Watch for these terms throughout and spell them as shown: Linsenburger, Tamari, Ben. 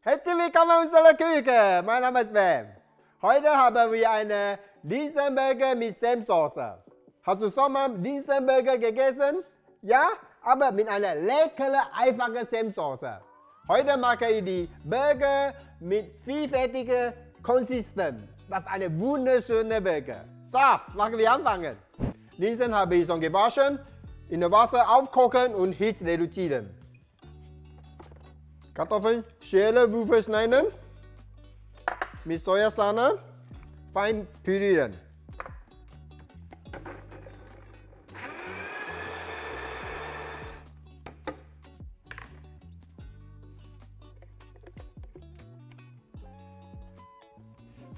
Herzlich willkommen in unserer Küche, mein Name ist Ben. Heute haben wir eine Linsenburger mit Senfsoße. Hast du schon mal Linsenburger gegessen? Ja, aber mit einer leckeren, einfachen Senfsoße. Heute mache ich die Burger mit vielfältiger Konsistenz. Das ist eine wunderschöne Burger. So, machen wir anfangen. Linsen habe ich schon gewaschen, in der Wasser aufkochen und Hitze reduzieren. Kartoffeln, Schäle, Würfel schneiden, mit Sojasahne fein pürieren.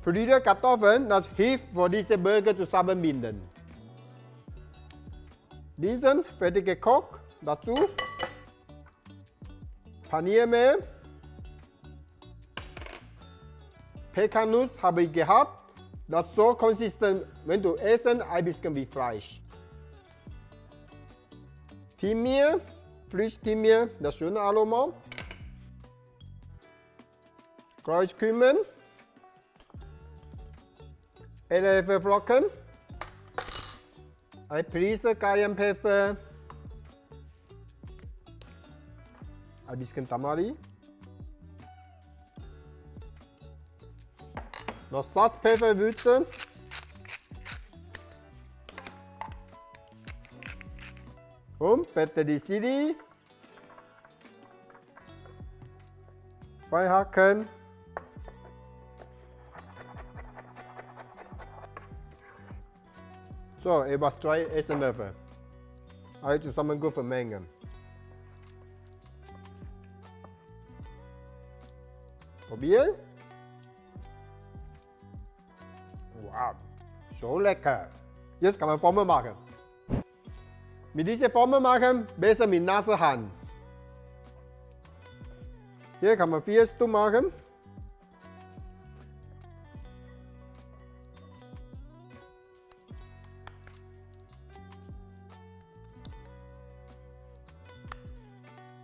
Püriere Kartoffeln, das hilft für diese Burger zusammenbinden. Diesen fertig gekocht, dazu Paniermehl, Pekannuss habe ich gehabt, das ist so konsistent, wenn du essen, ein bisschen wie Fleisch. Thymian, Frisch-Thymian, das schöne Aroma. Kreuzkümmel, Elfenflocken, eine Prise Cayennepfeffer, ein bisschen Tamari, noch Salz-Pfefferwürze, und Petersilie, fein hacken, so etwa 3 Esslöffel, alle zusammen gut vermengen. Probieren. Wow, so lecker. Jetzt kann man Formen machen. Mit diesen Formen machen, besser mit nasser Hand. Hier kann man 4 Stück machen.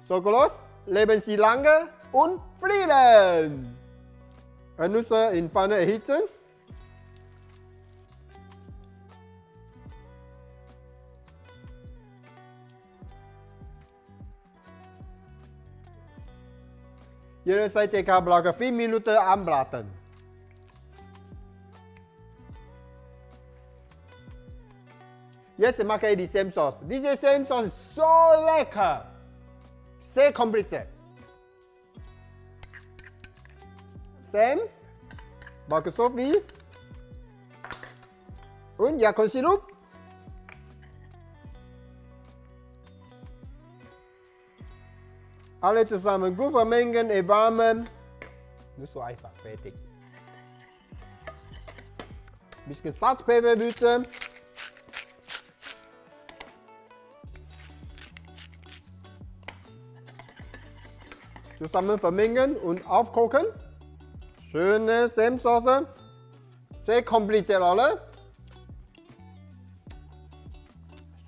So groß, leben sie lange und frieren. Ein Nusser in Pfanne erhitzen. Jede Seite kann circa 4 Minuten anbraten. Jetzt mache ich die Senfsoße. Diese Senfsoße ist so lecker. Sehr kompliziert. Senf, Backsophie und Jakobsirup. Alle zusammen gut vermengen, erwärmen. Nicht so einfach, fertig. Ein bisschen Salz-Pfefferwürze. Zusammen vermengen und aufkochen. Schöne Senfsoße, sehr kompliziert, oder?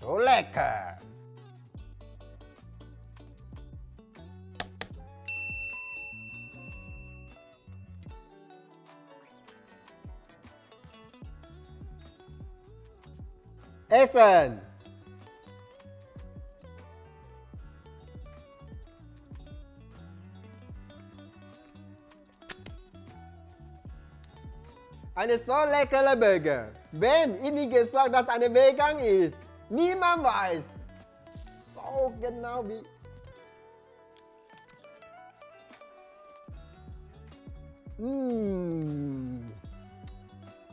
So lecker! Essen! Eine so leckere Burger. Wem ich nicht gesagt, dass eine vegan ist? Niemand weiß. So genau wie.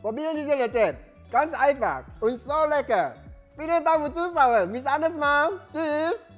Probieren diese Rezept. Ganz einfach und so lecker. Vielen Dank fürs Zuschauen. Bis anderes Mal. Tschüss.